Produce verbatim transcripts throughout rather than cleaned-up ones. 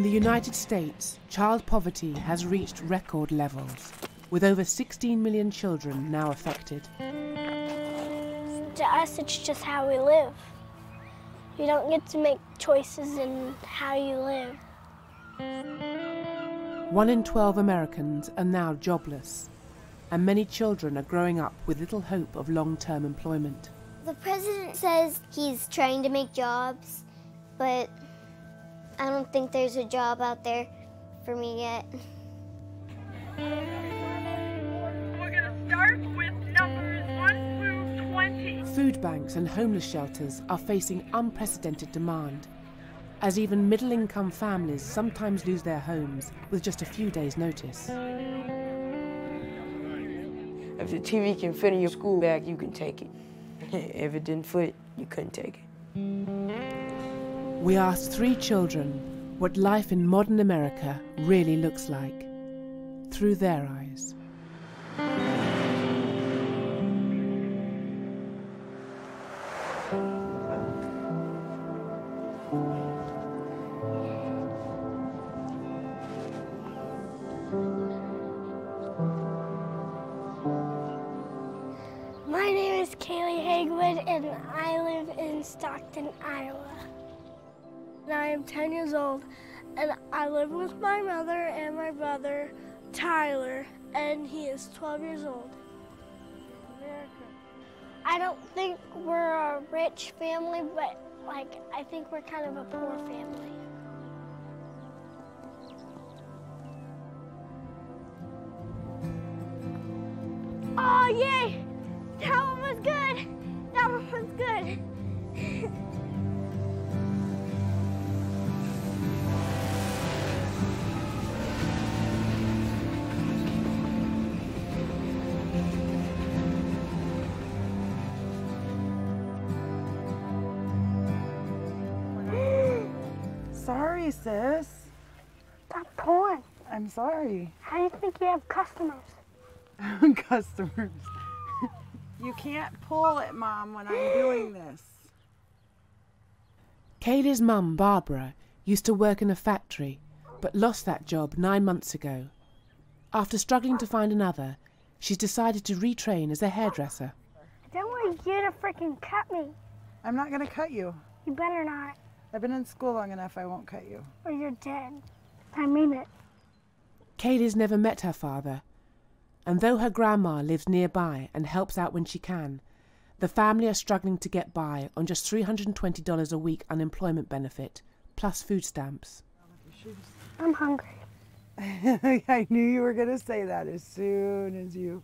In the United States, child poverty has reached record levels, with over sixteen million children now affected. To us, it's just how we live. You don't get to make choices in how you live. one in twelve Americans are now jobless, and many children are growing up with little hope of long-term employment. The president says he's trying to make jobs, but I don't think there's a job out there for me yet. We're going to start with numbers one through twenty. Food banks and homeless shelters are facing unprecedented demand, as even middle-income families sometimes lose their homes with just a few days' notice. If the T V can fit in your school bag, you can take it. If it didn't fit, you couldn't take it. We asked three children what life in modern America really looks like, through their eyes. My name is Kaylee Hagwood and I live in Stockton, Iowa. I am ten years old, and I live with my mother and my brother, Tyler, and he is twelve years old. America. I don't think we're a rich family, but like I think we're kind of a poor family. Oh, yay! That one was good! That one was good! Sorry, sis. Stop pouring. I'm sorry. How do you think you have customers? Customers. You can't pull it, Mom, when I'm doing this. Kaylee's mum, Barbara, used to work in a factory, but lost that job nine months ago. After struggling to find another, she's decided to retrain as a hairdresser. I don't want you to freaking cut me. I'm not going to cut you. You better not. I've been in school long enough, I won't cut you. Or you're dead. I mean it. Kaylee's never met her father, and though her grandma lives nearby and helps out when she can, the family are struggling to get by on just three hundred twenty dollars a week unemployment benefit, plus food stamps. I'm hungry. I knew you were going to say that as soon as you...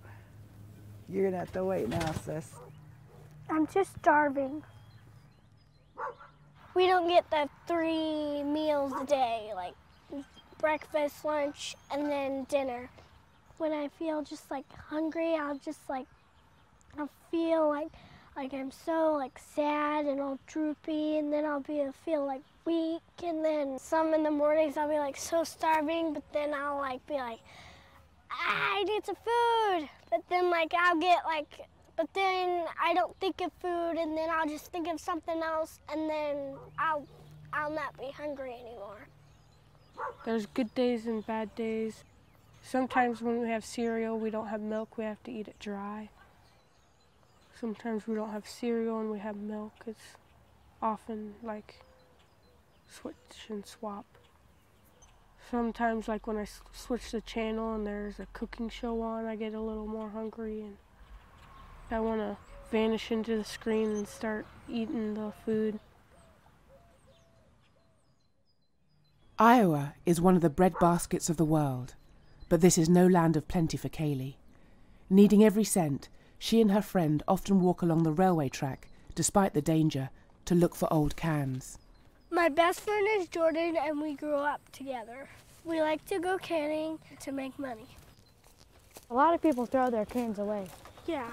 You're going to have to wait now, sis. I'm just starving. We don't get the three meals a day, like breakfast, lunch, and then dinner. When I feel just like hungry, I'll just like, I'll feel like, like I'm so like sad and all droopy, and then I'll be I'll feel like weak, and then some in the mornings I'll be like so starving, but then I'll like be like, I need some food, but then like I'll get like. But then I don't think of food, and then I'll just think of something else, and then I'll, I'll not be hungry anymore. There's good days and bad days. Sometimes when we have cereal, we don't have milk, we have to eat it dry. Sometimes we don't have cereal and we have milk. It's often like switch and swap. Sometimes like when I switch the channel and there's a cooking show on, I get a little more hungry and I want to vanish into the screen and start eating the food. Iowa is one of the breadbaskets of the world, but this is no land of plenty for Kaylee. Needing every cent, she and her friend often walk along the railway track, despite the danger, to look for old cans. My best friend is Jordan, and we grew up together. We like to go canning to make money. A lot of people throw their cans away. Yeah.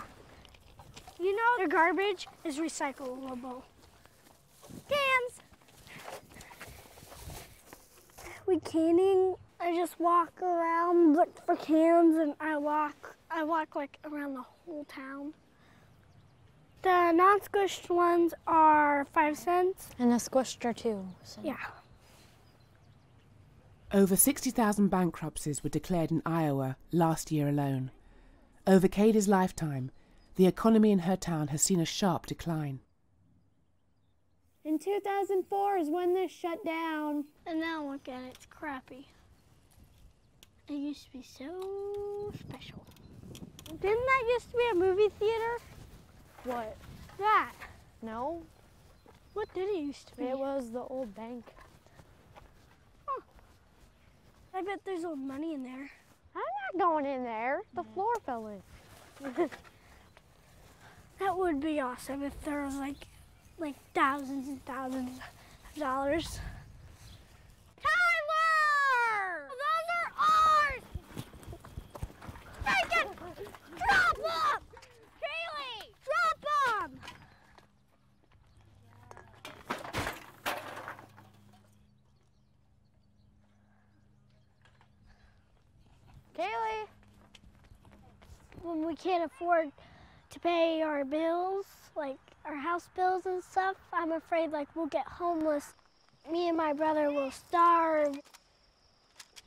You know, the garbage is recyclable. Cans! We canning, I just walk around, look for cans, and I walk, I walk like around the whole town. The non-squished ones are five cents. And the squished are two. So. Yeah. Over sixty thousand bankruptcies were declared in Iowa last year alone. Over Katie's lifetime, the economy in her town has seen a sharp decline. In two thousand four is when this shut down. And now look at it, it's crappy. It used to be so special. Didn't that used to be a movie theater? What? That. No. What did it used to be? It was the old bank. Huh. I bet there's old money in there. I'm not going in there. The floor fell in. That would be awesome if there was like like thousands and thousands of dollars. Tyler! Those are ours! Bacon! Drop them! Kaylee! Drop them! Kaylee! When we can't afford to pay our bills, like our house bills and stuff, I'm afraid like we'll get homeless. Me and my brother will starve.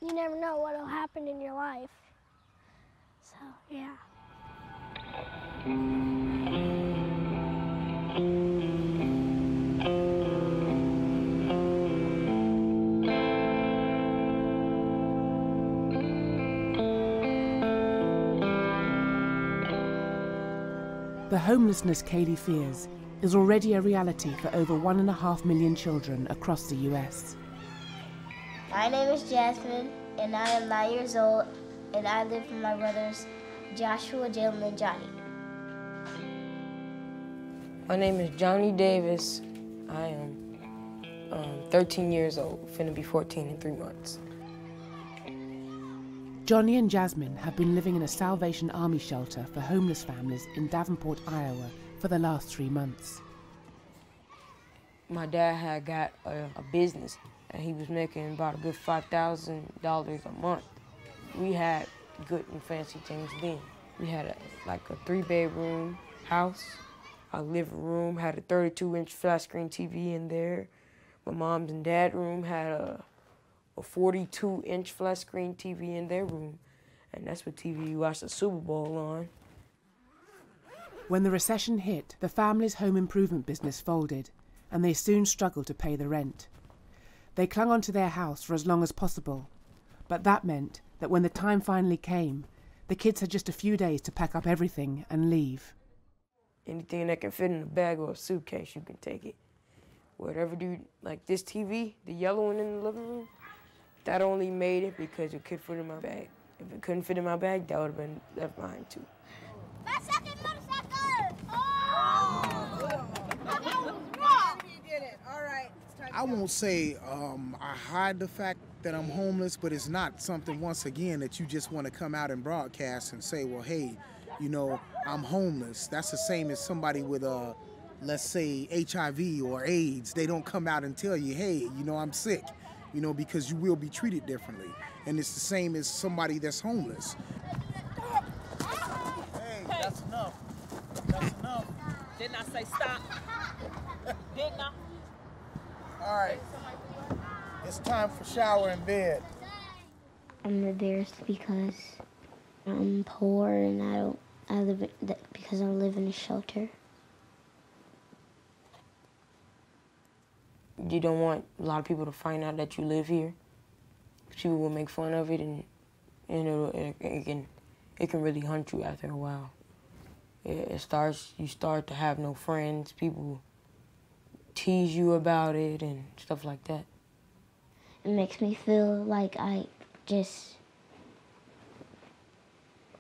You never know what'll happen in your life. So, yeah. The homelessness Kaylee fears is already a reality for over one and a half million children across the U S. My name is Jasmine, and I am nine years old, and I live with my brothers Joshua, Jalen, and Johnny. My name is Johnny Davis. I am um, thirteen years old, finna be fourteen in three months. Johnny and Jasmine have been living in a Salvation Army shelter for homeless families in Davenport, Iowa, for the last three months. My dad had got a, a business, and he was making about a good five thousand dollars a month. We had good and fancy things then. We had a, like a three-bedroom house, a living room, had a thirty-two inch flat-screen T V in there. My mom's and dad's room had a a forty-two inch flat screen T V in their room, and that's what T V you watch the Super Bowl on. When the recession hit, the family's home improvement business folded, and they soon struggled to pay the rent. They clung onto their house for as long as possible, but that meant that when the time finally came, the kids had just a few days to pack up everything and leave. Anything that can fit in a bag or a suitcase, you can take it. Whatever you, like this T V, the yellow one in the living room, that only made it because it could fit in my bag. If it couldn't fit in my bag, that would have been left behind too. I won't say um, I hide the fact that I'm homeless, but it's not something, once again, that you just want to come out and broadcast and say, well, hey, you know, I'm homeless. That's the same as somebody with a, let's say, H I V or AIDS. They don't come out and tell you, hey, you know, I'm sick. You know, because you will be treated differently. And it's the same as somebody that's homeless. Hey, that's enough. That's enough. Didn't I say stop? Didn't I? All right. It's time for shower and bed. I'm embarrassed because I'm poor and I don't, I live, because I live in a shelter. You don't want a lot of people to find out that you live here. People will make fun of it, and, and it, it can it can really hunt you after a while. It, it starts you start to have no friends. People tease you about it and stuff like that. It makes me feel like I just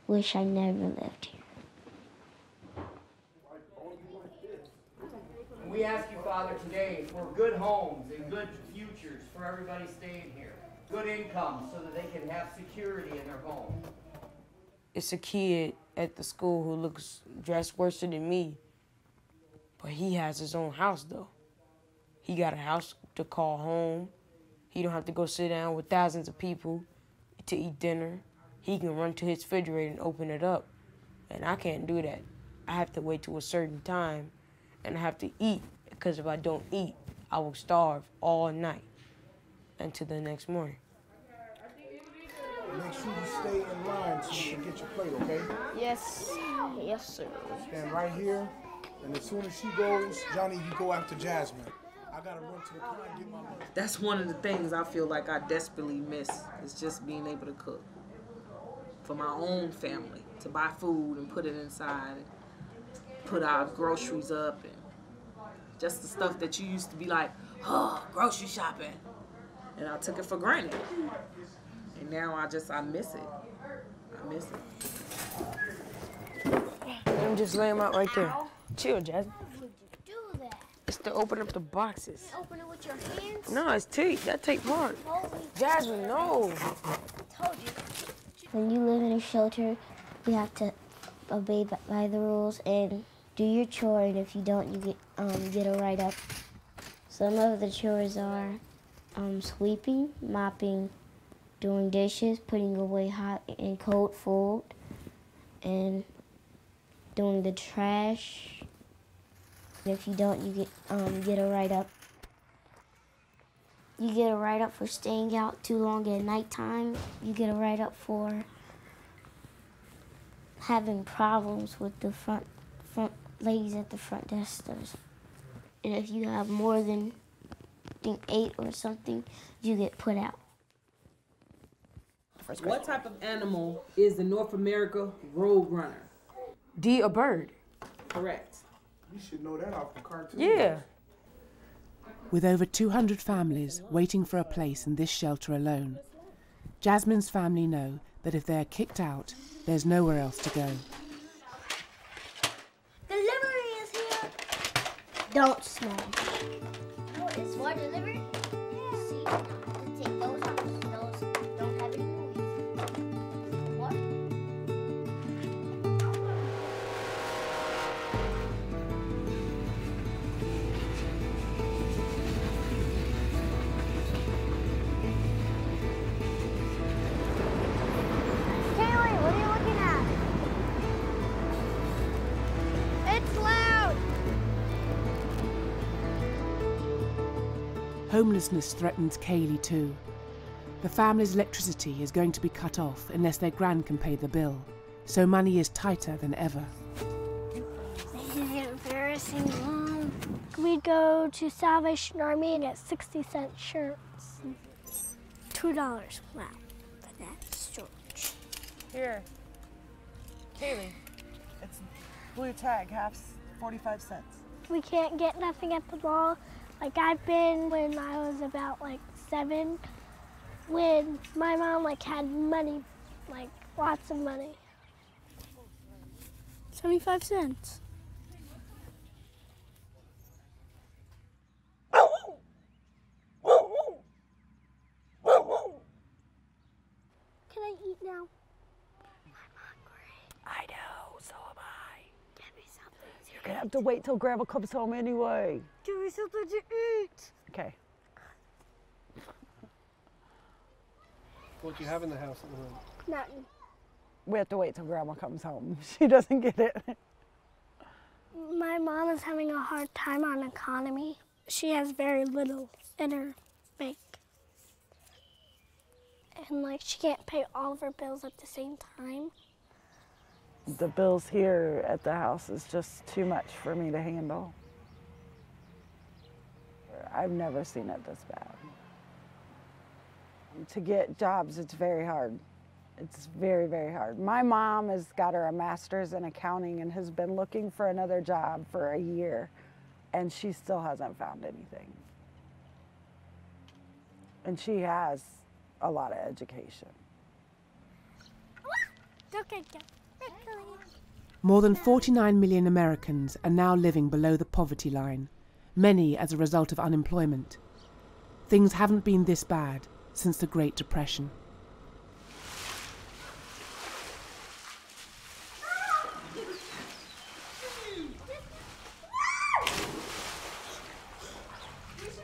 wish I never lived here. We ask you, Father, today for good homes and good futures for everybody staying here, good income so that they can have security in their home. It's a kid at the school who looks dressed worse than me, but he has his own house, though. He got a house to call home. He don't have to go sit down with thousands of people to eat dinner. He can run to his refrigerator and open it up, and I can't do that. I have to wait till a certain time and I have to eat, because if I don't eat, I will starve all night until the next morning. Make sure you stay in line so you can get your plate, okay? Yes. Yes, sir. Stand right here, and as soon as she goes, Johnny, you go after Jasmine. I gotta run to the car and get my money. That's one of the things I feel like I desperately miss, is just being able to cook for my own family, to buy food and put it inside, and put our groceries up, and just the stuff that you used to be like, oh, grocery shopping. And I took it for granted. And now I just, I miss it. I miss it. I'm just laying out right there. Ow. Chill, Jasmine. Why would you do that? It's to open up the boxes. You open it with your hands? No, it's tape. That tape hard. Jasmine, no. I told you. When you live in a shelter, you have to obey by the rules and do your chore, and if you don't, you get, um, get a write-up. Some of the chores are um, sweeping, mopping, doing dishes, putting away hot and cold food, and doing the trash. If you don't, you get, um, get a write-up. You get a write-up for staying out too long at nighttime. You get a write-up for having problems with the front, front ladies at the front deskers. And if you have more than, I think, eight or something, you get put out. What type of animal is the North America roadrunner? D, a bird. Correct. You should know that off the cartoon. Yeah. With over two hundred families waiting for a place in this shelter alone, Jasmine's family know that if they are kicked out, there's nowhere else to go. Delivery is here. Don't smell. Oh, it's for delivery? Yeah. See, you can take those out. Those don't have any movies. What? Homelessness threatens Kaylee too. The family's electricity is going to be cut off unless their gran can pay the bill, so money is tighter than ever. This is embarrassing, Mom. We go to Salvation Army and get sixty cent shirts. two dollars. Wow, but that's George. Here, Kaylee, it's blue tag, half forty-five cents. We can't get nothing at the mall. Like I've been when I was about like seven, when my mom like had money, like lots of money. seventy-five cents. Can I eat now? I'm hungry. I know, so am I. Get me something to eat. You're gonna have to wait till Grandma comes home anyway. Give me something to eat. Okay. What do you have in the house at the moment? Nothing. We have to wait till Grandma comes home. She doesn't get it. My mom is having a hard time on economy. She has very little in her bank. And like she can't pay all of her bills at the same time. The bills here at the house is just too much for me to handle. I've never seen it this bad. To get jobs, it's very hard. It's very, very hard. My mom has got her a master's in accounting and has been looking for another job for a year, and she still hasn't found anything. And she has a lot of education. More than forty-nine million Americans are now living below the poverty line, many as a result of unemployment. Things haven't been this bad since the Great Depression.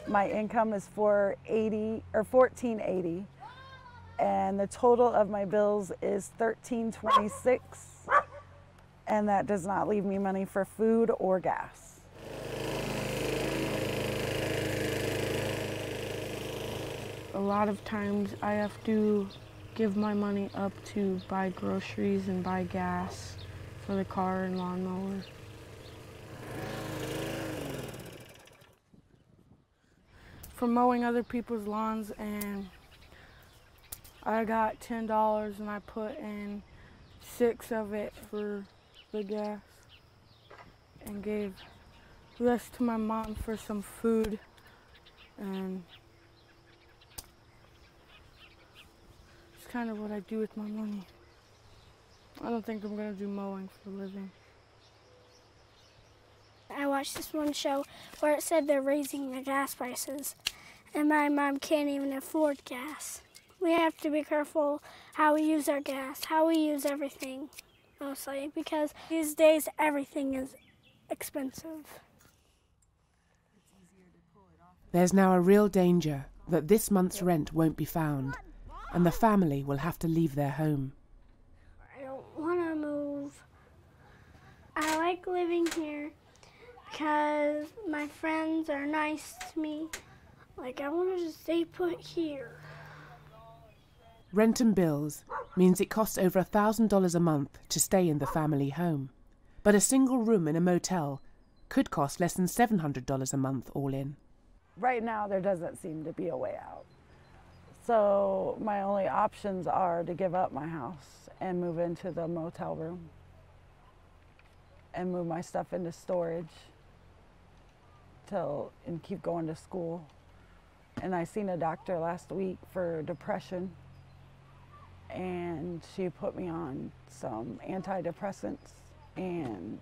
My income is four eighty or fourteen eighty, and the total of my bills is thirteen twenty-six, and that does not leave me money for food or gas. A lot of times I have to give my money up to buy groceries and buy gas for the car and lawnmower. For mowing other people's lawns, and I got ten dollars and I put in six of it for the gas and gave the rest to my mom for some food and it's kind of what I do with my money. I don't think I'm gonna do mowing for a living. I watched this one show where it said they're raising the gas prices and my mom can't even afford gas. We have to be careful how we use our gas, how we use everything, mostly, because these days everything is expensive. There's now a real danger that this month's rent won't be found and the family will have to leave their home. I don't want to move. I like living here because my friends are nice to me. Like, I want to just stay put here. Rent and bills means it costs over one thousand dollars a month to stay in the family home. But a single room in a motel could cost less than seven hundred dollars a month all in. Right now there doesn't seem to be a way out. So my only options are to give up my house and move into the motel room and move my stuff into storage till and keep going to school. And I seen a doctor last week for depression. And she put me on some antidepressants and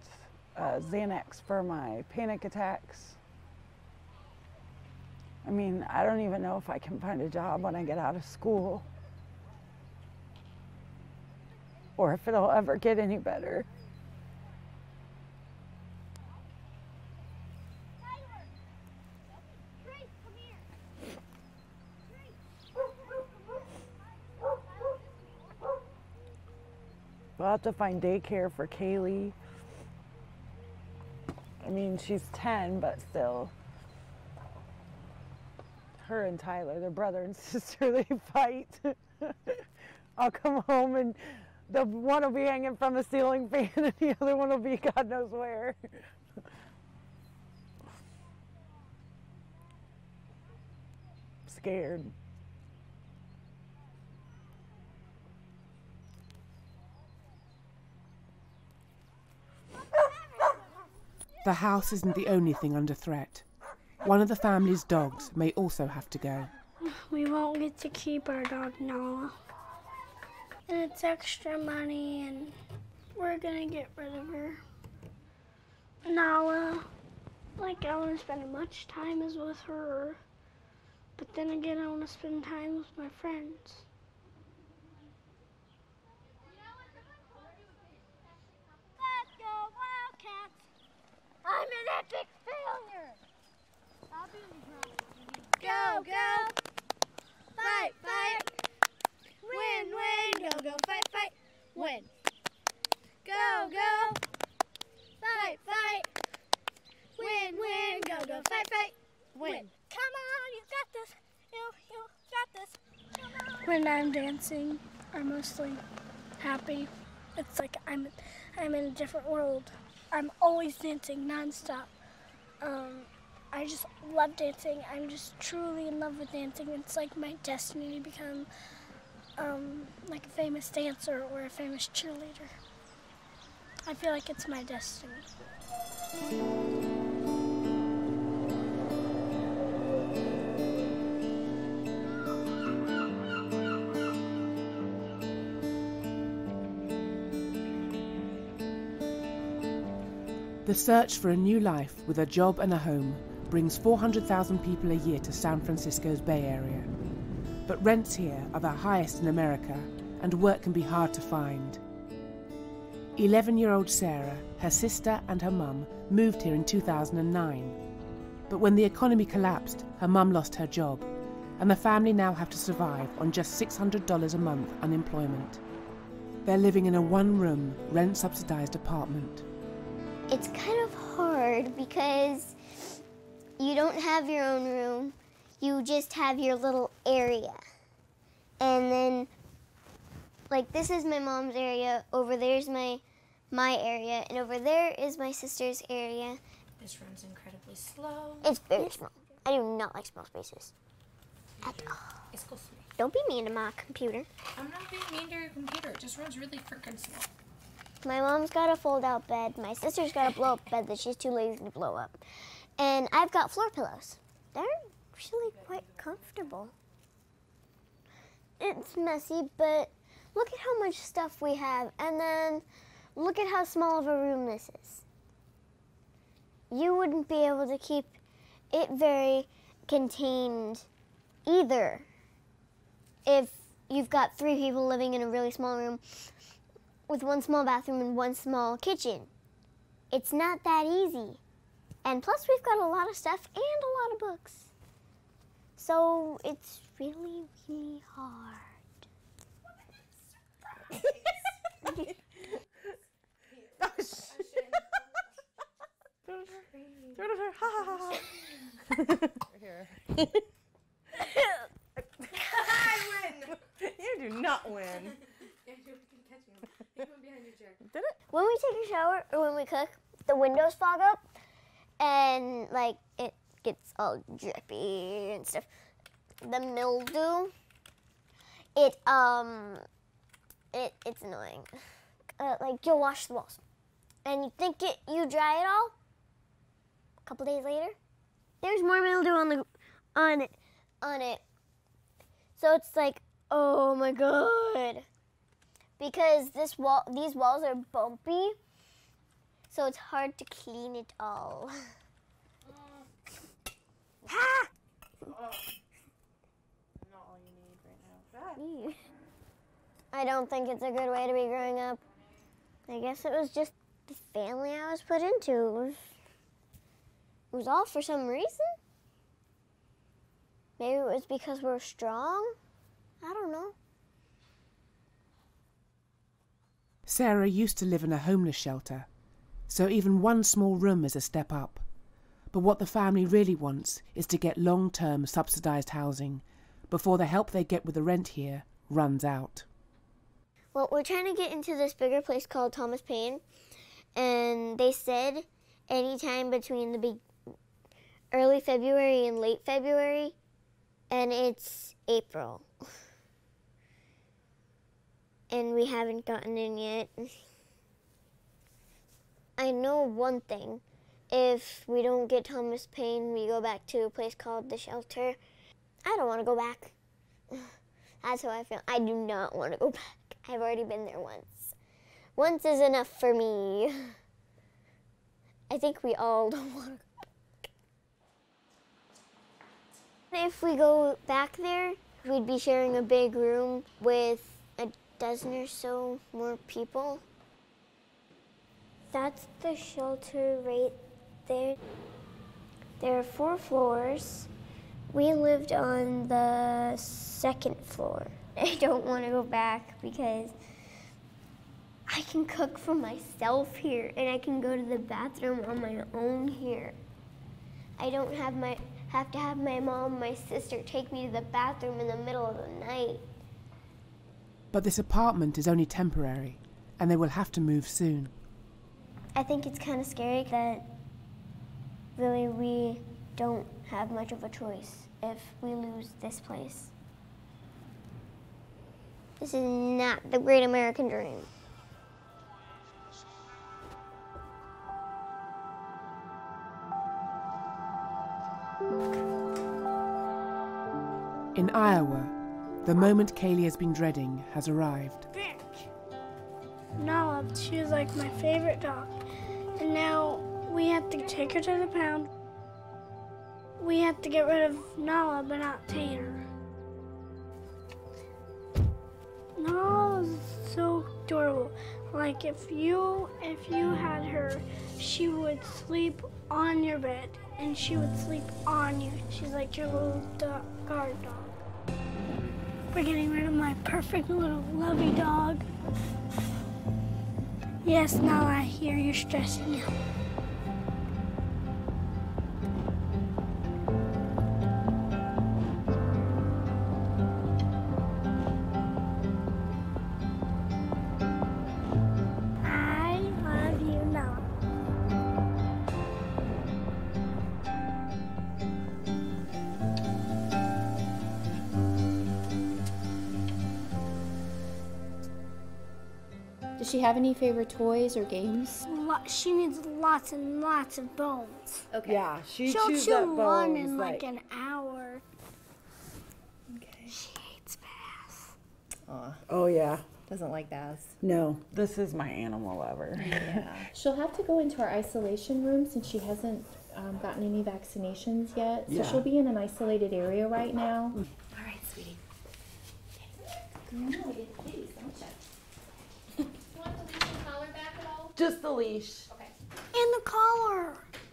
uh, Xanax for my panic attacks. I mean, I don't even know if I can find a job when I get out of school or if it'll ever get any better. We'll have to find daycare for Kaylee. I mean, she's ten, but still. Her and Tyler, they're brother and sister, they fight. I'll come home and the one will be hanging from the ceiling fan and the other one will be God knows where. I'm scared. The house isn't the only thing under threat. One of the family's dogs may also have to go. We won't get to keep our dog, Noah. And it's extra money, and we're gonna get rid of her. Noah, like, I wanna spend much time as with her, but then again, I wanna spend time with my friends. I'm an epic failure! Go, go! Fight, fight! Win, win! Go, go, fight, fight! Win! Go, go! Fight, fight! Win, win! Go, go, fight, fight! Win! Come on, you got this! You, you got this! Come on. When I'm dancing, I'm mostly happy. It's like I'm, I'm in a different world. I'm always dancing nonstop. Um, I just love dancing. I'm just truly in love with dancing. It's like my destiny to become um, like a famous dancer or a famous cheerleader. I feel like it's my destiny. The search for a new life with a job and a home brings four hundred thousand people a year to San Francisco's Bay Area. But rents here are the highest in America, and work can be hard to find. eleven-year-old Sarah, her sister and her mum moved here in two thousand nine. But when the economy collapsed, her mum lost her job, and the family now have to survive on just six hundred dollars a month unemployment. They're living in a one-room, rent-subsidised apartment. It's kind of hard because you don't have your own room, you just have your little area. And then like this is my mom's area, over there's my my area, and over there is my sister's area. This runs incredibly slow. It's very small. I do not like small spaces at all. It's cool. Don't be mean to my computer. I'm not being mean to your computer. It just runs really freaking slow. My mom's got a fold-out bed. My sister's got a blow-up bed that she's too lazy to blow up. And I've got floor pillows. They're actually quite comfortable. It's messy, but look at how much stuff we have. And then look at how small of a room this is. You wouldn't be able to keep it very contained either if you've got three people living in a really small room with one small bathroom and one small kitchen. It's not that easy. And plus we've got a lot of stuff and a lot of books. So it's really, really hard. Ha Here. I win! You do not win. Did it? When we take a shower or when we cook, the windows fog up and like it gets all drippy and stuff. The mildew, it um, it it's annoying. Uh, like you'll wash the walls, and you think it you dry it all. A couple days later, there's more mildew on the on it on it. So it's like, oh my god. Because this wall, these walls are bumpy, so it's hard to clean it all. Uh, ha! Uh, not all you need right now. I don't think it's a good way to be growing up. I guess it was just the family I was put into. It was, it was all for some reason. Maybe it was because we're strong. I don't know. Sarah used to live in a homeless shelter, so even one small room is a step up. But what the family really wants is to get long-term subsidised housing before the help they get with the rent here runs out. Well, we're trying to get into this bigger place called Thomas Paine, and they said any time between the big early February and late February, and it's April. And we haven't gotten in yet. I know one thing. If we don't get Thomas Paine, we go back to a place called The Shelter. I don't want to go back. That's how I feel. I do not want to go back. I've already been there once. Once is enough for me. I think we all don't want to go back. If we go back there, we'd be sharing a big room with dozen or so more people. That's the shelter right there. There are four floors. We lived on the second floor. I don't want to go back because I can cook for myself here and I can go to the bathroom on my own here. I don't have my have to have my mom, my sister take me to the bathroom in the middle of the night. But this apartment is only temporary, and they will have to move soon. I think it's kind of scary that really we don't have much of a choice if we lose this place. This is not the great American dream. In Iowa, the moment Kaylee has been dreading has arrived. Vic. Nala, she was like my favorite dog. And now we have to take her to the pound. We have to get rid of Nala, but not Tater. Nala is so adorable. Like if you, if you had her, she would sleep on your bed and she would sleep on you. She's like your little dog, guard dog. We're getting rid of my perfect little lovey dog. Yes, now I hear you're stressing out. she have any favorite toys or games? Lo she needs lots and lots of bones. Okay. Yeah, she She'll chews chew up bones, one in like, like an hour. Okay. She hates bass. Uh, oh, yeah. Doesn't like bass. No. This is my animal lover. Yeah. She'll have to go into our isolation room since she hasn't um, gotten any vaccinations yet. So yeah. She'll be in an isolated area right now. All right, sweetie. No, please, don't check. You want the leash and collar back at all? Just the leash. Okay. And the collar.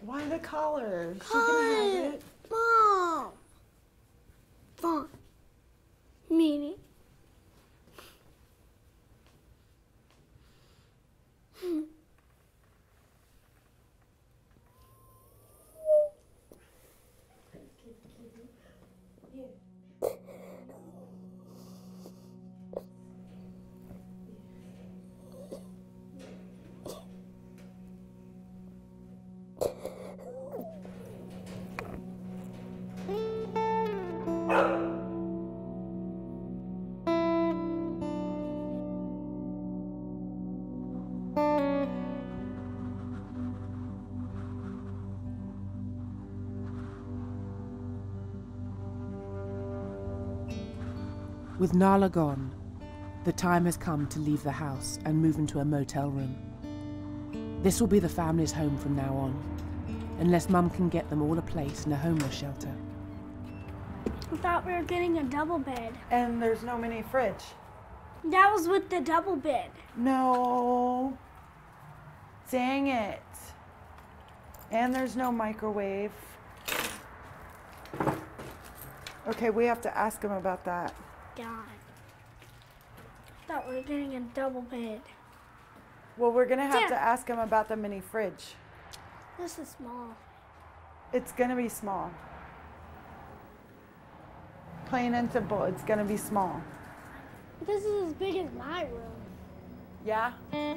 Why the collar? She can have it. Mom. Mom. Meanie. Hmm. With Nala gone, the time has come to leave the house and move into a motel room. This will be the family's home from now on, unless Mum can get them all a place in a homeless shelter. I thought we were getting a double bed. And there's no mini fridge. That was with the double bed. No. Dang it. And there's no microwave. Okay, we have to ask him about that. God. I thought we were getting a double bed. Well, we're going to have Damn. to ask him about the mini fridge. This is small. It's going to be small. Plain and simple, it's going to be small. This is as big as my room. Yeah? Okay,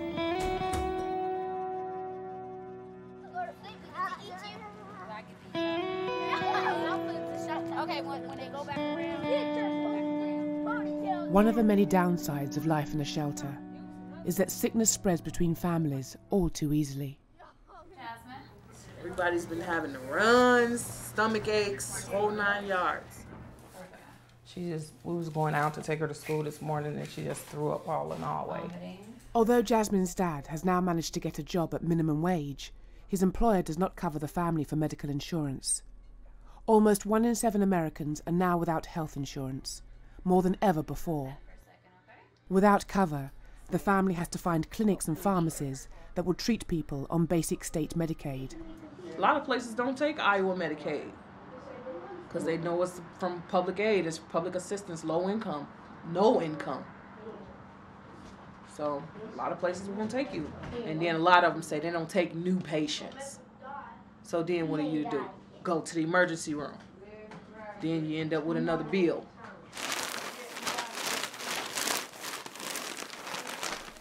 when they go back around. One of the many downsides of life in a shelter is that sickness spreads between families all too easily. Everybody's been having the runs, stomach aches, whole nine yards. She just, we was going out to take her to school this morning and she just threw up all in the hallway. Although Jasmine's dad has now managed to get a job at minimum wage, his employer does not cover the family for medical insurance. Almost one in seven Americans are now without health insurance, more than ever before. Without cover, the family has to find clinics and pharmacies that will treat people on basic state Medicaid. A lot of places don't take Iowa Medicaid because they know it's from public aid, it's public assistance, low income, no income. So a lot of places won't take you. And then a lot of them say they don't take new patients. So then what do you do? Go to the emergency room. Then you end up with another bill.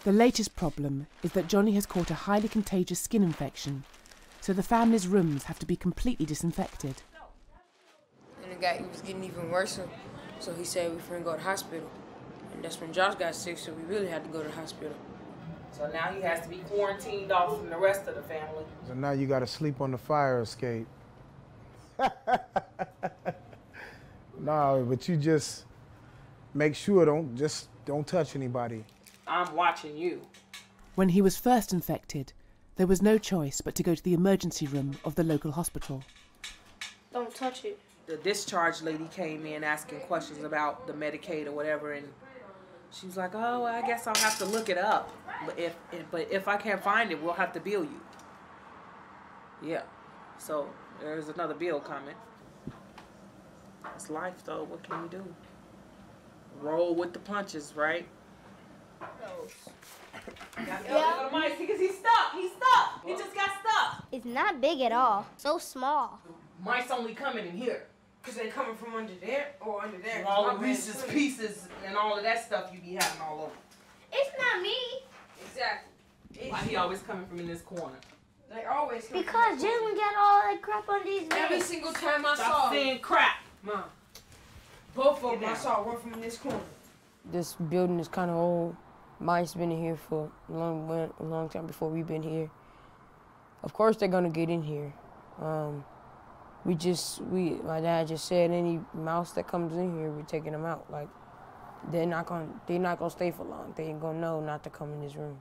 The latest problem is that Johnny has caught a highly contagious skin infection, so the family's rooms have to be completely disinfected. And the guy, he was getting even worse, so he said we couldn't go to the hospital. And that's when Josh got sick, so we really had to go to the hospital. So now he has to be quarantined off from the rest of the family. So now you gotta sleep on the fire escape. No, but you just make sure, don't, just don't touch anybody. I'm watching you. When he was first infected, there was no choice but to go to the emergency room of the local hospital. Don't touch it. The discharge lady came in asking questions about the Medicaid or whatever, and she was like, oh, I guess I'll have to look it up. But if, but if I can't find it, we'll have to bill you. Yeah, so there's another bill coming. It's life, though. What can you do? Roll with the punches, right? Yeah. Because he's stuck. He's stuck. He just got stuck. It's not big at all. So small. Mice only coming in here. Because they're coming from under there or under there. All the pieces, pieces, and all of that stuff you be having all over. It's not me. Exactly. Why he always coming from in this corner? They always coming Because from Jalen got all that crap on these legs. Every single time I Stop saw. Stop seeing crap. Mom. Both of them I saw one from in this corner. This building is kind of old. Mine's been here for a long, long time before we've been here. Of course they're gonna get in here. Um, we just, we, my dad just said, any mouse that comes in here, we're taking them out. Like, they're not gonna, they're not gonna stay for long. They ain't gonna know not to come in this room.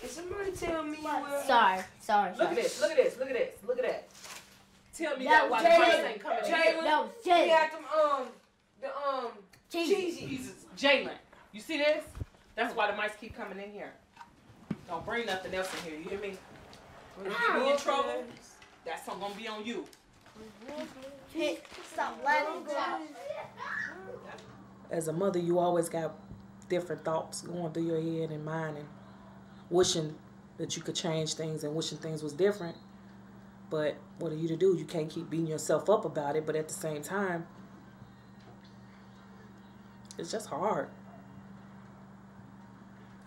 Can somebody tell me what? Sorry, sorry. Look sorry. at this, look at this, look at this, look at that. Tell me that, that why the police ain't coming in here. That was Jalen. He got them, um, the, um, cheesies. Jalen, you see this? That's why the mice keep coming in here. Don't bring nothing else in here, you hear me? When you in trouble, that's all gonna be on you. Stop letting go. As a mother, you always got different thoughts going through your head and mind and wishing that you could change things and wishing things was different. But what are you to do? You can't keep beating yourself up about it, but at the same time, it's just hard.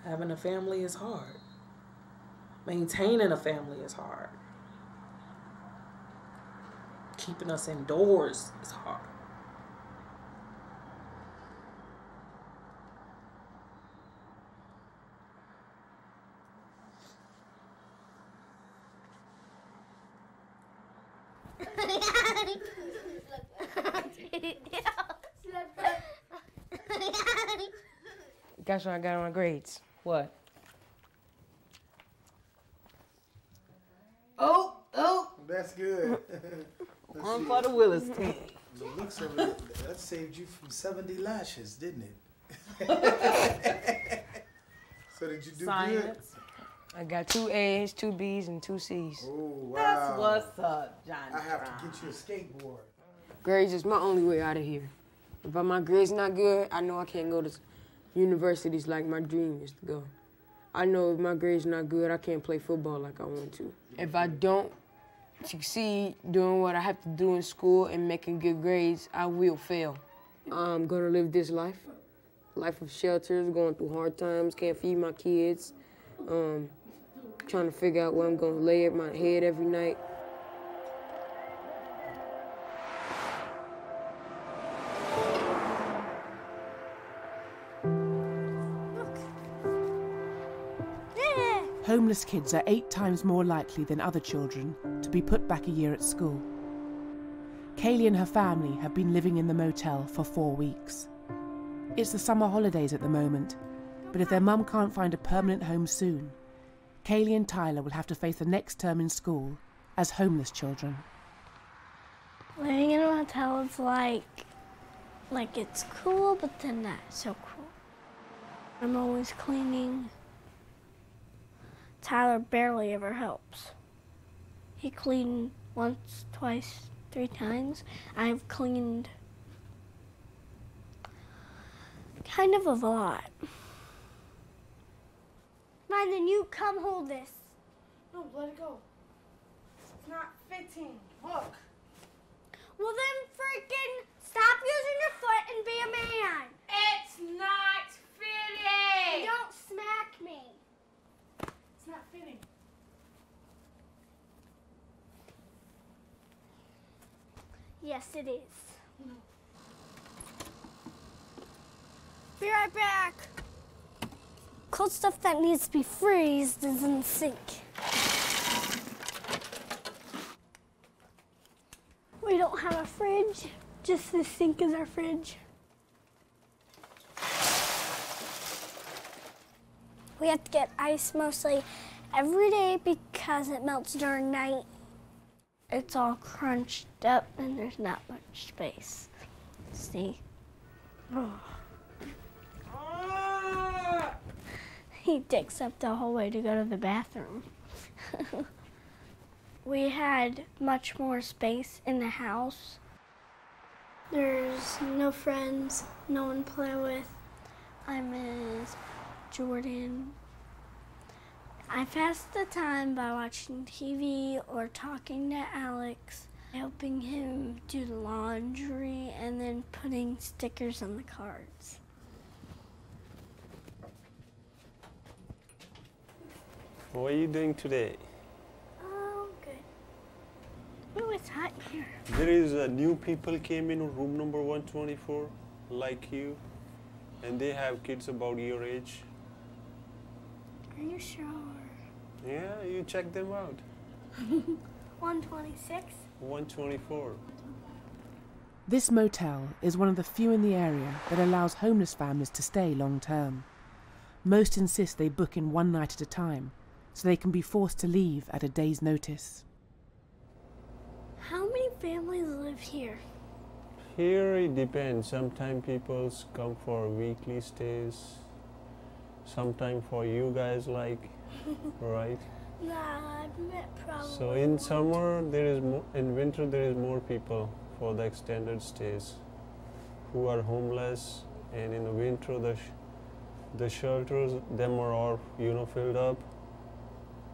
Having a family is hard. Maintaining a family is hard. Keeping us indoors is hard. Guess what I got on my grades? What? Oh, oh. That's good. One for the Willis team. The looks of it, that saved you from seventy lashes, didn't it? So did you do Science. good? I got two A's, two B's, and two C's. Oh, wow. That's what's up, Johnny. I have Brown. to get you a skateboard. Grades is my only way out of here. If my grades not good, I know I can't go to universities like my dream is to go. I know if my grades not good, I can't play football like I want to. If I don't succeed doing what I have to do in school and making good grades, I will fail. I'm gonna live this life. Life of shelters, going through hard times, can't feed my kids, um, trying to figure out where I'm gonna lay my head every night. Homeless kids are eight times more likely than other children to be put back a year at school. Kaylee and her family have been living in the motel for four weeks. It's the summer holidays at the moment, but if their mum can't find a permanent home soon, Kaylee and Tyler will have to face the next term in school as homeless children. Living in a motel is like, like it's cool, but then not so cool. I'm always cleaning. Tyler barely ever helps. He cleaned once, twice, three times. I've cleaned kind of a lot. Mine, then you come hold this. No, let it go. It's not fitting. Look. Well, then freaking stop using your foot and be a man. It's not fitting. Don't smack me. It's not fitting. Yes, it is. No. Be right back. Cold stuff that needs to be freezed is in the sink. We don't have a fridge, just the sink is our fridge. We have to get ice mostly every day because it melts during night. It's all crunched up and there's not much space. See? Oh. Ah! He takes up the whole way to go to the bathroom. We had much more space in the house. There's no friends, no one to play with. I miss Jordan. I pass the time by watching T V or talking to Alex, helping him do the laundry, and then putting stickers on the cards. What are you doing today? Oh, good. Oh, it's hot here. There is a new people came in room number one twenty-four, like you, and they have kids about your age. Are you sure? Yeah, you check them out. one twenty-six? one twenty-four. This motel is one of the few in the area that allows homeless families to stay long term. Most insist they book in one night at a time, so they can be forced to leave at a day's notice. How many families live here? Here it depends. Sometimes people come for weekly stays. Sometimes for you guys like, right? Nah, I've met probably. So in summer there is more, in winter there is more people for the extended stays, who are homeless, and in the winter the sh the shelters them are all you know filled up,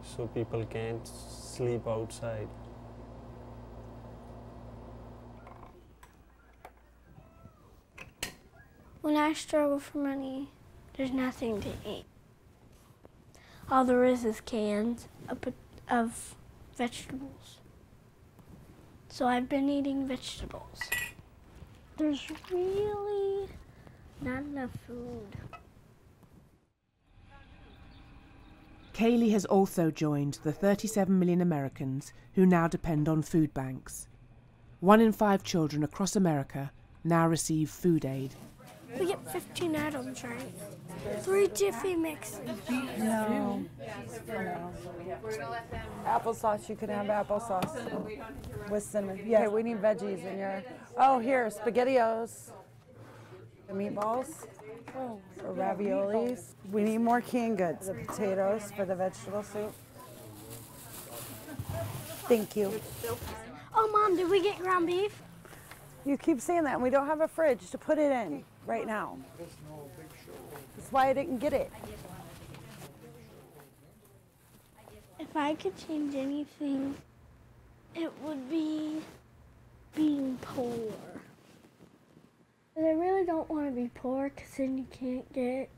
so people can't sleep outside. When I struggle for money, there's nothing to eat. All there is is cans of vegetables. So I've been eating vegetables. There's really not enough food. Kaylee has also joined the thirty-seven million Americans who now depend on food banks. One in five children across America now receive food aid. We get fifteen items, right? Three Jiffy mixes. No. Applesauce, you could have applesauce with cinnamon. Yeah, we need veggies in here. Oh, here, SpaghettiOs. The meatballs, oh, or raviolis. We need more canned goods. The potatoes for the vegetable soup. Thank you. Oh, Mom, did we get ground beef? You keep saying that, and we don't have a fridge to put it in right now. That's why I didn't get it. If I could change anything, it would be being poor. But I really don't want to be poor, because then you can't get,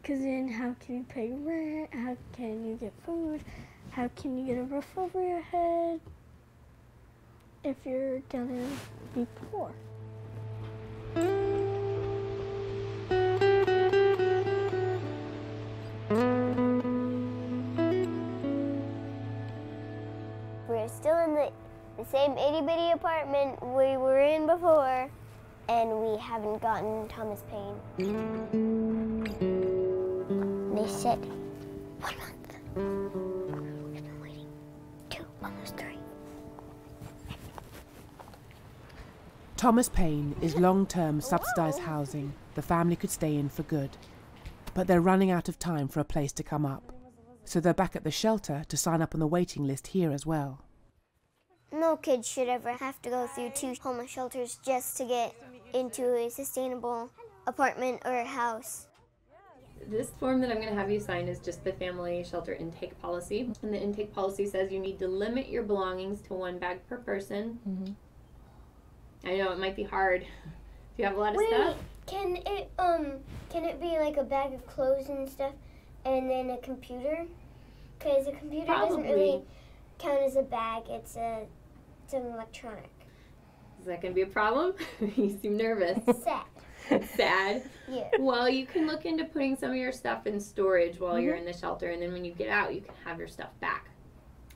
because then how can you pay rent? How can you get food? How can you get a roof over your head if you're gonna be poor? We're still in the, the same itty-bitty apartment we were in before, and we haven't gotten Thomas Paine. They said one month. We've been waiting two, almost three. Thomas Paine is long-term subsidized housing the family could stay in for good, but they're running out of time for a place to come up, so they're back at the shelter to sign up on the waiting list here as well. No kid should ever have to go through two homeless shelters just to get into a sustainable apartment or house. This form that I'm going to have you sign is just the family shelter intake policy, and the intake policy says you need to limit your belongings to one bag per person. Mm-hmm. I know it might be hard. Do you have a lot of Wait, stuff? Can it um can it be like a bag of clothes and stuff, and then a computer? Because a computer Probably. doesn't really count as a bag. It's a it's an electronic. Is that gonna be a problem? You seem nervous. Sad. Sad. Yeah. Well, you can look into putting some of your stuff in storage while mm-hmm. you're in the shelter, and then when you get out, you can have your stuff back.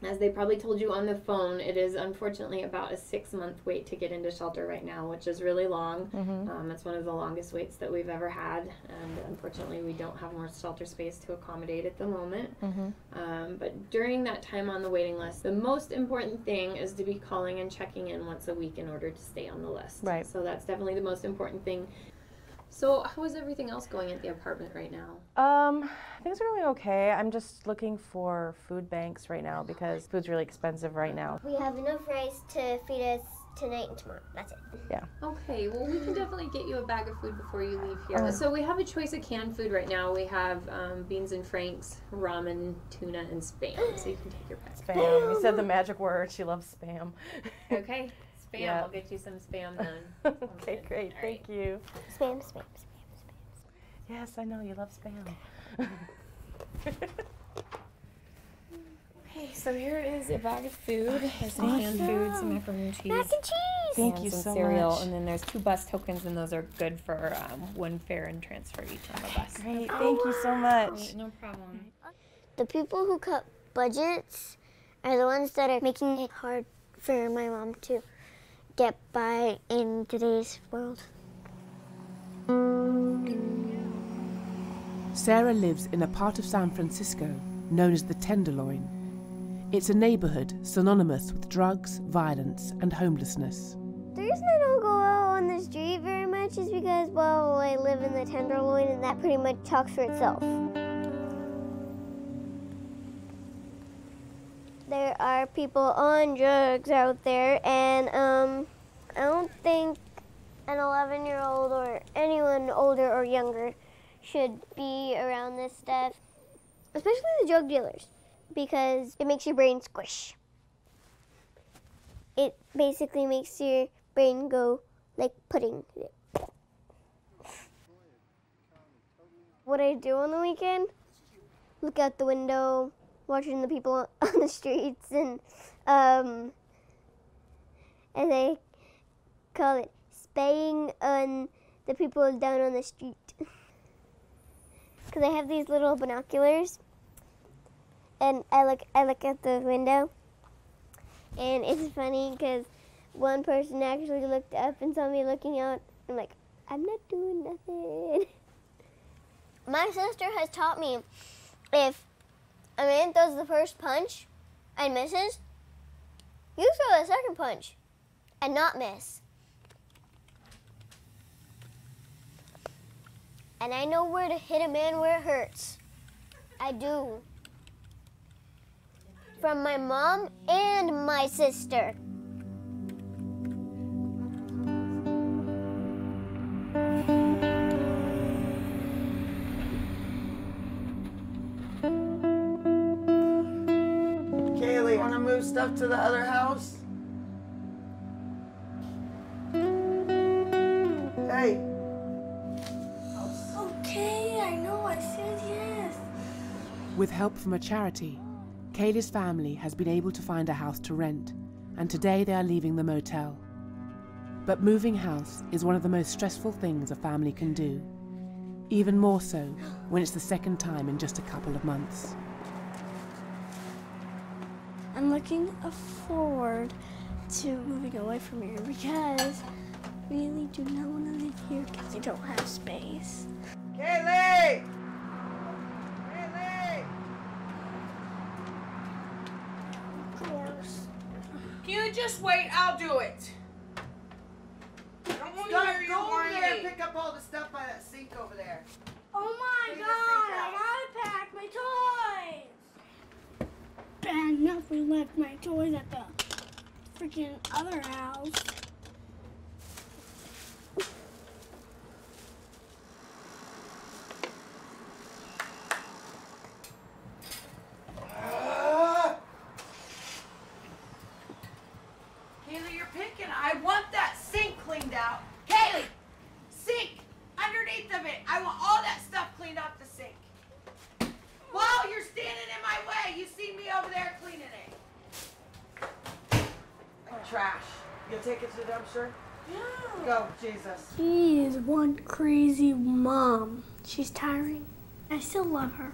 As they probably told you on the phone, it is unfortunately about a six-month wait to get into shelter right now, which is really long. Mm-hmm. um, it's one of the longest waits that we've ever had, and unfortunately we don't have more shelter space to accommodate at the moment. Mm-hmm. um, but during that time on the waiting list, the most important thing is to be calling and checking in once a week in order to stay on the list. Right. So that's definitely the most important thing. So how is everything else going at the apartment right now? Um, things are going okay. I'm just looking for food banks right now because food's really expensive right now. We have enough rice to feed us tonight and tomorrow. That's it. Yeah. Okay, well, we can definitely get you a bag of food before you leave here. Uh, so we have a choice of canned food right now. We have um, beans and franks, ramen, tuna, and Spam. So you can take your bag. Spam. You said the magic word. She loves Spam. Okay. Spam, yeah. I'll get you some Spam then. Okay, great, All thank right. you. Spam, Spam, Spam, Spam. Yes, I know, you love Spam. Okay, so here is a bag of food. There's some awesome. canned food, some macaroni and cheese. Mac and cheese! Thank and you some so cereal. much. And then there's two bus tokens, and those are good for um, one fare and transfer each on the bus. Great, thank oh, wow. you so much. No problem. The people who cut budgets are the ones that are making it hard for my mom to get by in today's world. Sarah lives in a part of San Francisco known as the Tenderloin. It's a neighborhood synonymous with drugs, violence, and homelessness. The reason I don't go out on the street very much is because, well, I live in the Tenderloin, and that pretty much talks for itself. There are people on drugs out there, and um, I don't think an eleven-year-old or anyone older or younger should be around this stuff, especially the drug dealers, because it makes your brain squish. It basically makes your brain go like pudding. What I do on the weekend, look out the window, watching the people on the streets, and um, and they call it spying on the people down on the street. Because I have these little binoculars, and I look, I look out the window, and it's funny because one person actually looked up and saw me looking out. I'm like, I'm not doing nothing. My sister has taught me if a man throws the first punch and misses, you throw a second punch and not miss. And I know where to hit a man where it hurts. I do. From my mom and my sister. Kaylee, wanna move stuff to the other house? Hey. With help from a charity, Kaylee's family has been able to find a house to rent, and today they are leaving the motel. But moving house is one of the most stressful things a family can do, even more so when it's the second time in just a couple of months. I'm looking forward to moving away from here because I really do not want to live here because I don't have space. Kaylee! You just wait, I'll do it. I don't want to hear you whining. Pick up all the stuff by that sink over there. Oh my god, I gotta pack my toys. Bad enough we left my toys at the freaking other house. Sure. Yeah. Go, Jesus. She is one crazy mom. She's tiring. I still love her,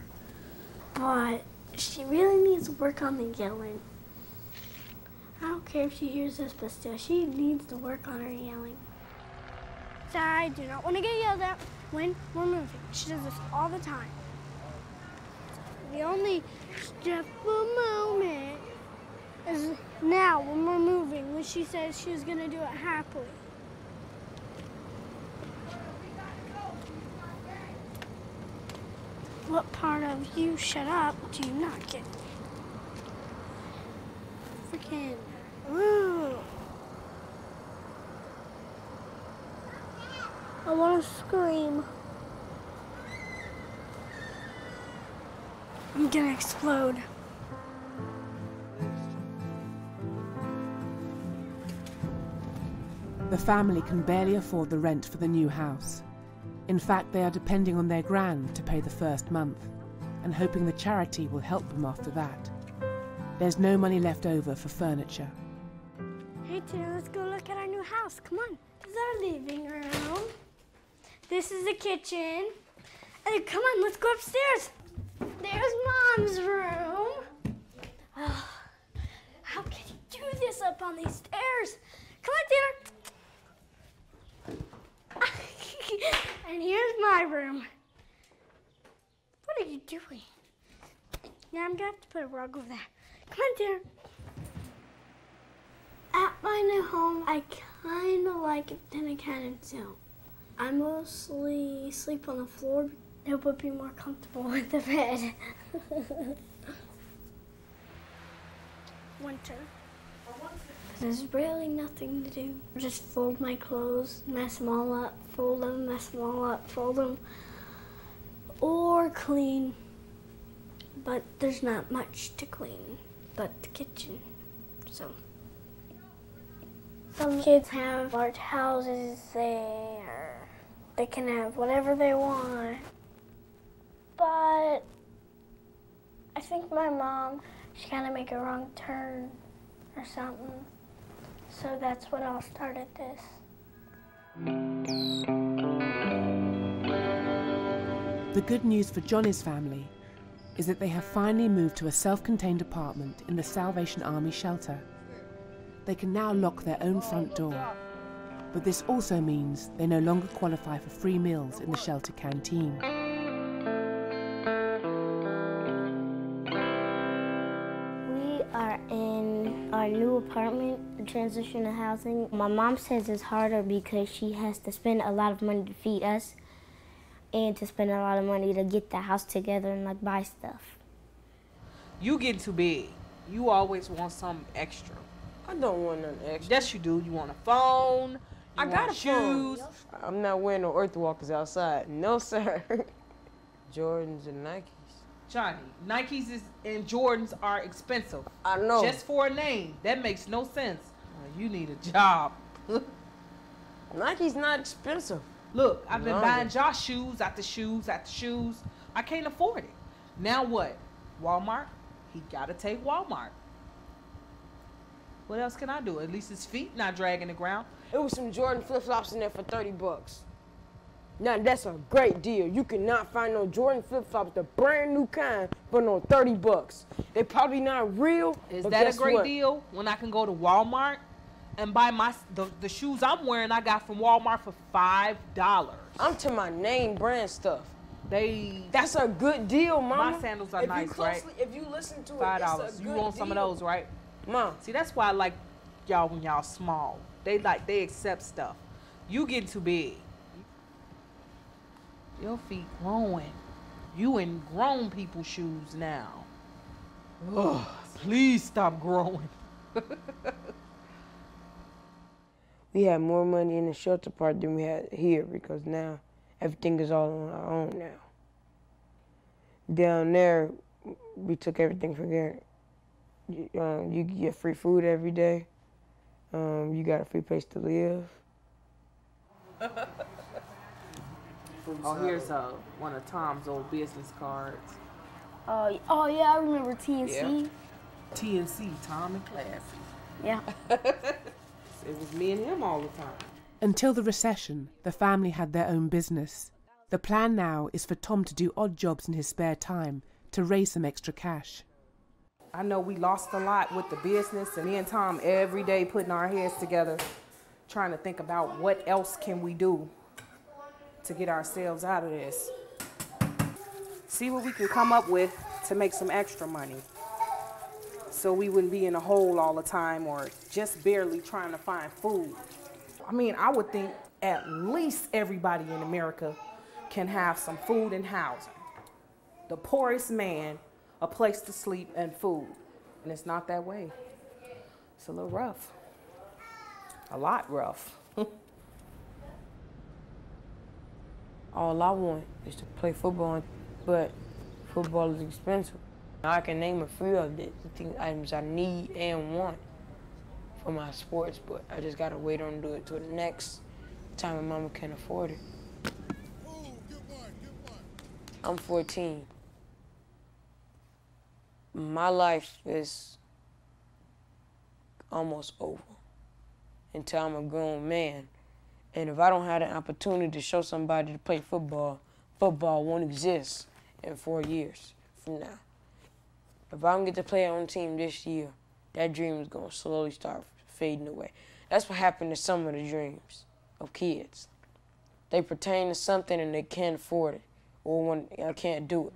but she really needs to work on the yelling. I don't care if she hears this, but still, she needs to work on her yelling. I do not want to get yelled at when we're moving. She does this all the time. The only stressful moment is now when we're moving, when she says she's gonna do it happily. What part of you shut up do you not get? Freaking, ooh. I wanna scream. I'm gonna explode. The family can barely afford the rent for the new house. In fact, they are depending on their grand to pay the first month and hoping the charity will help them after that. There's no money left over for furniture. Hey, Tina, let's go look at our new house. Come on. This is our living room. This is the kitchen. And come on, let's go upstairs. There's Mom's room. Oh, how can you do this up on these stairs? Come on, Tanner. And here's my room. What are you doing? Now I'm gonna have to put a rug over there. Come on, Tanner. At my new home, I kind of like it, then I kind of don't. I mostly sleep on the floor. It would be more comfortable with the bed. Winter. There's really nothing to do. Just fold my clothes, mess them all up, fold them, mess them all up, fold them, or clean. But there's not much to clean, but the kitchen, so. Some kids have large houses, they, are, they can have whatever they want. But I think my mom, she kind of made a wrong turn or something. So that's what all started this. The good news for Johnny's family is that they have finally moved to a self-contained apartment in the Salvation Army shelter. They can now lock their own front door, but this also means they no longer qualify for free meals in the shelter canteen. We are in our new apartment, the transitional housing. My mom says it's harder because she has to spend a lot of money to feed us and to spend a lot of money to get the house together and like buy stuff. You get too big. You always want something extra. I don't want an extra. Yes, you do. You want a phone. You I got a shoes. Phone. I'm not wearing no Earth Walkers outside. No, sir. Jordans and Nikes. Johnny, Nikes is, and Jordans are expensive. I know. Just for a name. That makes no sense. Oh, you need a job. Nike's not expensive. Look, I've been no. buying y'all shoes after shoes after shoes. I can't afford it. Now what? Walmart? He got to take Walmart. What else can I do? At least his feet not dragging the ground. It was some Jordan flip-flops in there for thirty bucks. Now, that's a great deal. You cannot find no Jordan flip-flops, the brand new kind, for no thirty bucks. They probably not real. Is that a great what? deal when I can go to Walmart and buy my the, the shoes I'm wearing I got from Walmart for five dollars? I'm to my name brand stuff. They, that's a good deal, Mama. My sandals are if nice, you closely, right? If you listen to five dollars. It, it's a good You want deal. Some of those, right? Mom, see, that's why I like y'all when y'all small. They like, they accept stuff. You getting too big. Your feet growing. You in grown people's shoes now. Ugh, please stop growing. We had more money in the shelter part than we had here because now everything is all on our own now. Down there, we took everything for granted. You, um, you get free food every day. Um, you got a free place to live. Oh, here's uh, one of Tom's old business cards. Uh, oh, yeah, I remember T N C. Yeah. T N C, Tom and Classy. Yeah. It was me and him all the time. Until the recession, the family had their own business. The plan now is for Tom to do odd jobs in his spare time to raise some extra cash. I know we lost a lot with the business, and me and Tom every day putting our heads together, trying to think about what else can we do to get ourselves out of this. See what we can come up with to make some extra money so we wouldn't be in a hole all the time or just barely trying to find food. I mean, I would think at least everybody in America can have some food and housing. The poorest man, a place to sleep and food. And it's not that way. It's a little rough. A lot rough. All I want is to play football, but football is expensive. I can name a few of the things, items I need and want for my sports, but I just gotta wait on do it till the next time my mama can afford it. Ooh, good one, good one. I'm fourteen. My life is almost over until I'm a grown man. And if I don't have the opportunity to show somebody to play football, football won't exist in four years, from now. If I don't get to play on the team this year, that dream is going to slowly start fading away. That's what happened to some of the dreams of kids. They pertain to something and they can't afford it, or when I can't do it.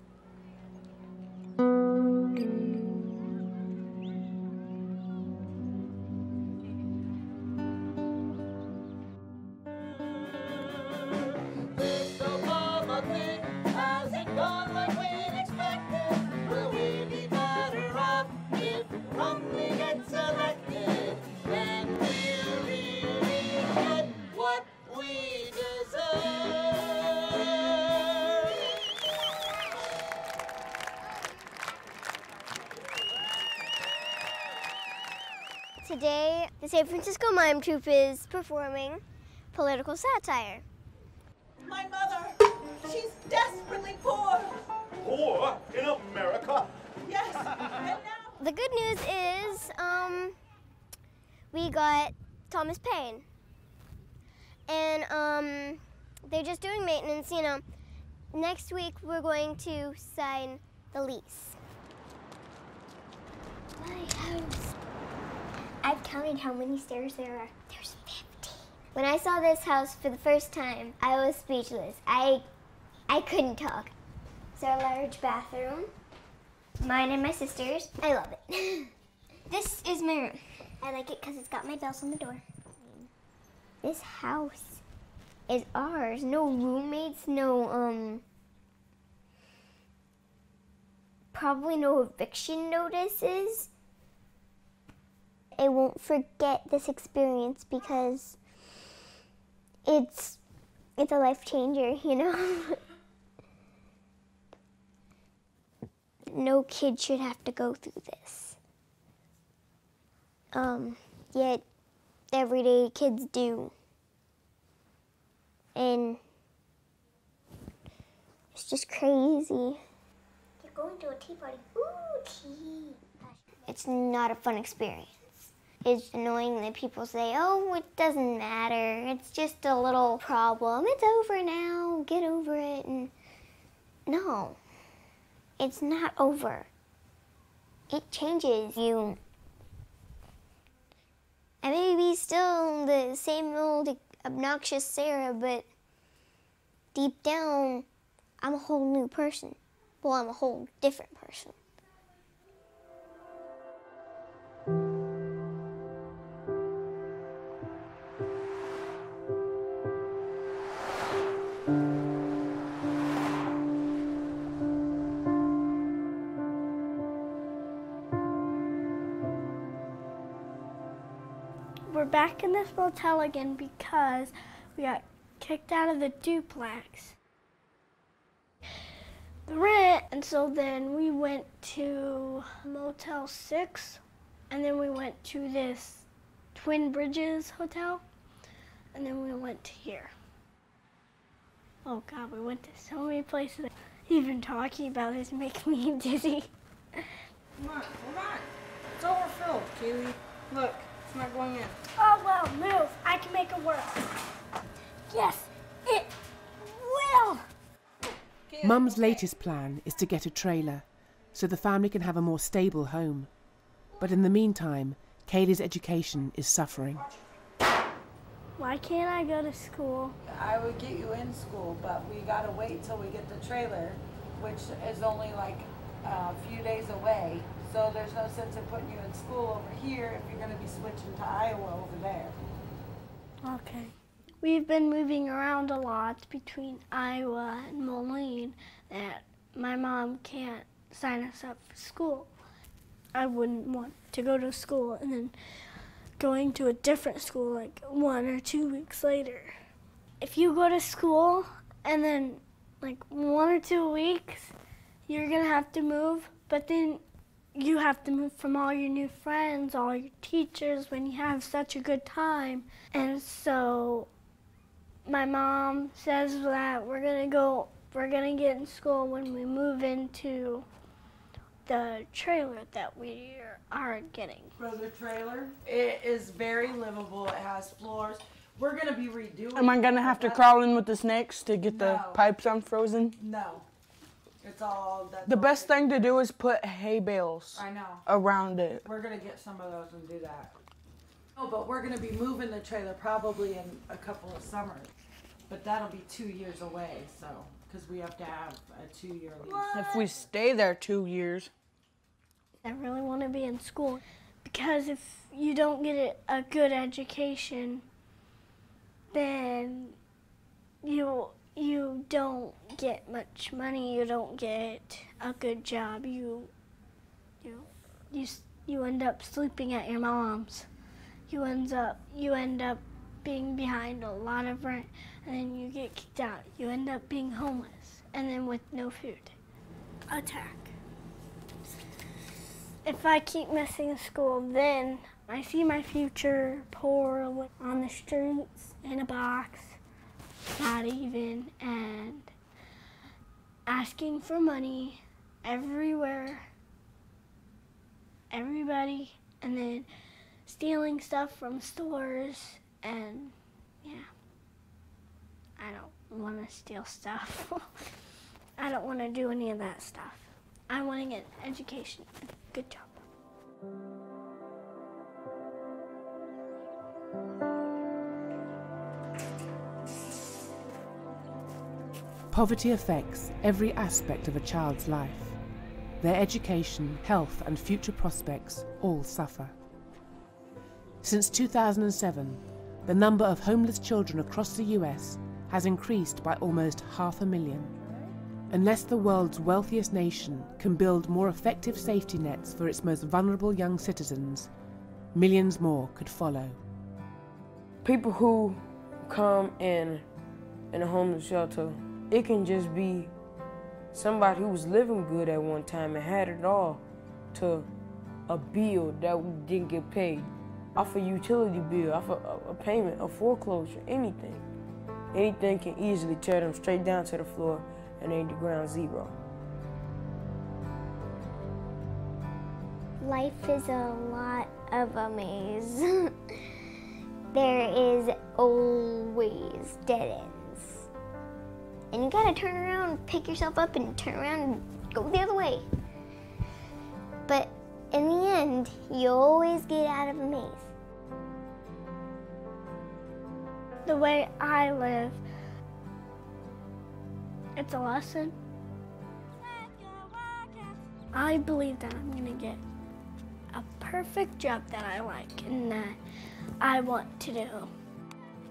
Today, the San Francisco Mime Troop is performing political satire. My mother, she's desperately poor. Poor in America? Yes, and now... The good news is um, we got Thomas Paine. And um, they're just doing maintenance, you know. Next week, we're going to sign the lease. My house. I've counted how many stairs there are. There's fifteen. When I saw this house for the first time, I was speechless. I, I couldn't talk. It's our large bathroom. Mine and my sister's. I love it. This is my room. I like it because it's got my bells on the door. This house is ours. No roommates, no, um, probably no eviction notices. I won't forget this experience because it's it's a life changer, you know? No kid should have to go through this. Um, yet everyday kids do. And it's just crazy. You're going to a tea party. Ooh, tea. It's not a fun experience. It's annoying that people say, oh, it doesn't matter. It's just a little problem. It's over now. Get over it. And no, it's not over. It changes you. I may be still the same old obnoxious Sarah, but deep down, I'm a whole new person. Well, I'm a whole different person. We're back in this motel again because we got kicked out of the duplex, the rent, and so then we went to Motel six, and then we went to this Twin Bridges Hotel, and then we went to here. Oh God, we went to so many places. Even talking about this makes me dizzy. Come on, come on. It's overfilled, Kaylee. Look. It's not going in. Oh, well, move. I can make it work. Yes, it will. Mum's latest plan is to get a trailer so the family can have a more stable home. But in the meantime, Kaylee's education is suffering. Why can't I go to school? I would get you in school, but we gotta wait till we get the trailer, which is only like a few days away. So there's no sense in putting you in school over here if you're going to be switching to Iowa over there. Okay. We've been moving around a lot between Iowa and Moline, that my mom can't sign us up for school. I wouldn't want to go to school and then going to a different school like one or two weeks later. If you go to school and then like one or two weeks, you're going to have to move, but then you have to move from all your new friends, all your teachers, when you have such a good time. And so my mom says that we're gonna go, we're gonna get in school when we move into the trailer that we are getting. For the trailer, it is very livable, it has floors. We're gonna be redoing. Am I gonna have to crawl in with the snakes to get the pipes unfrozen? No. It's all that. The best thing to do is put hay bales. I know. Around it. We're gonna get some of those and do that. Oh, but we're gonna be moving the trailer probably in a couple of summers, but that'll be two years away. So, because we have to have a two-year lease. If we stay there two years. I really want to be in school, because if you don't get a good education, then you you don't get much money. You don't get a good job. You you you you end up sleeping at your mom's. You ends up you end up being behind a lot of rent, and then you get kicked out. You end up being homeless, and then with no food. Attack. If I keep missing school, then I see my future poor on the streets, in a box, not even, and asking for money everywhere, everybody, and then stealing stuff from stores, and yeah, I don't want to steal stuff. I don't want to do any of that stuff. I want to get an education. Good job. Poverty affects every aspect of a child's life. Their education, health, and future prospects all suffer. Since two thousand seven, the number of homeless children across the U S has increased by almost half a million. Unless the world's wealthiest nation can build more effective safety nets for its most vulnerable young citizens, millions more could follow. People who come in in a homeless shelter, it can just be somebody who was living good at one time and had it all to a bill that didn't get paid, off a utility bill, off a, a payment, a foreclosure, anything. Anything can easily tear them straight down to the floor and ain't the ground zero. Life is a lot of a maze. There is always dead ends. And you gotta turn around, pick yourself up and turn around and go the other way. But in the end, you always get out of a maze. The way I live, it's a lesson. I believe that I'm gonna get a perfect job that I like and that I want to do.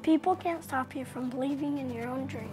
People can't stop you from believing in your own dreams.